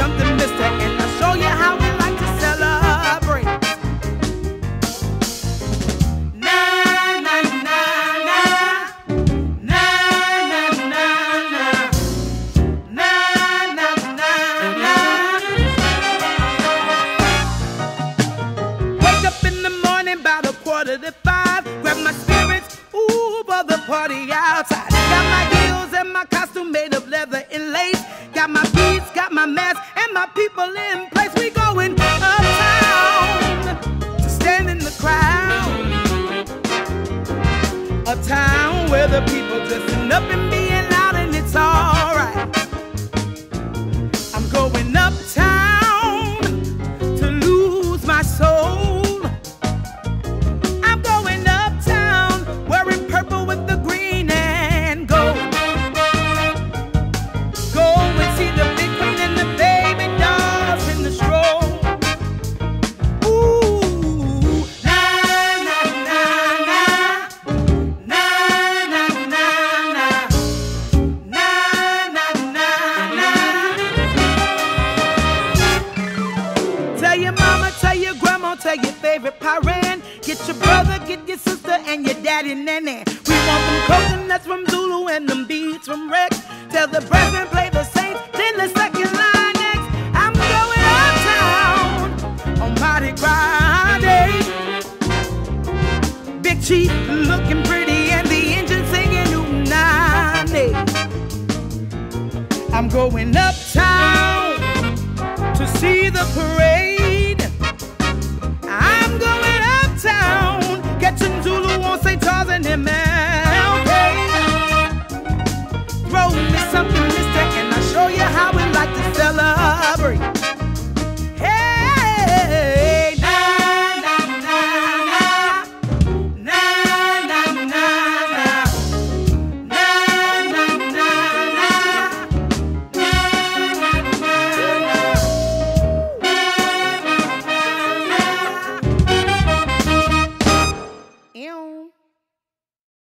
something, mister, and I'll show you how we like to celebrate. Na na na na, na na na na, na na na na. Wake up in the morning about 4:45. Grab my spirits, ooh, for the party outside. Got my heels and my costume made of leather and lace. Got my beads, got my mask, and my people in place. We going uptown to stand in the crowd. Uptown where the people dressing up and being loud, and it's alright. I'm going uptown to lose my soul. I'm going uptown wearing purple with the green and gold. Get your brother, get your sister, and your daddy, nanny. We want them coconuts from Zulu and them beads from Rex. Tell the brethren play the Saints, then the second line next. I'm going uptown on Mardi Gras Day. Big Chief looking pretty and the engine singing "Unane." I'm going uptown to see the parade. I'm going uptown, catching Zulu on Saints and him.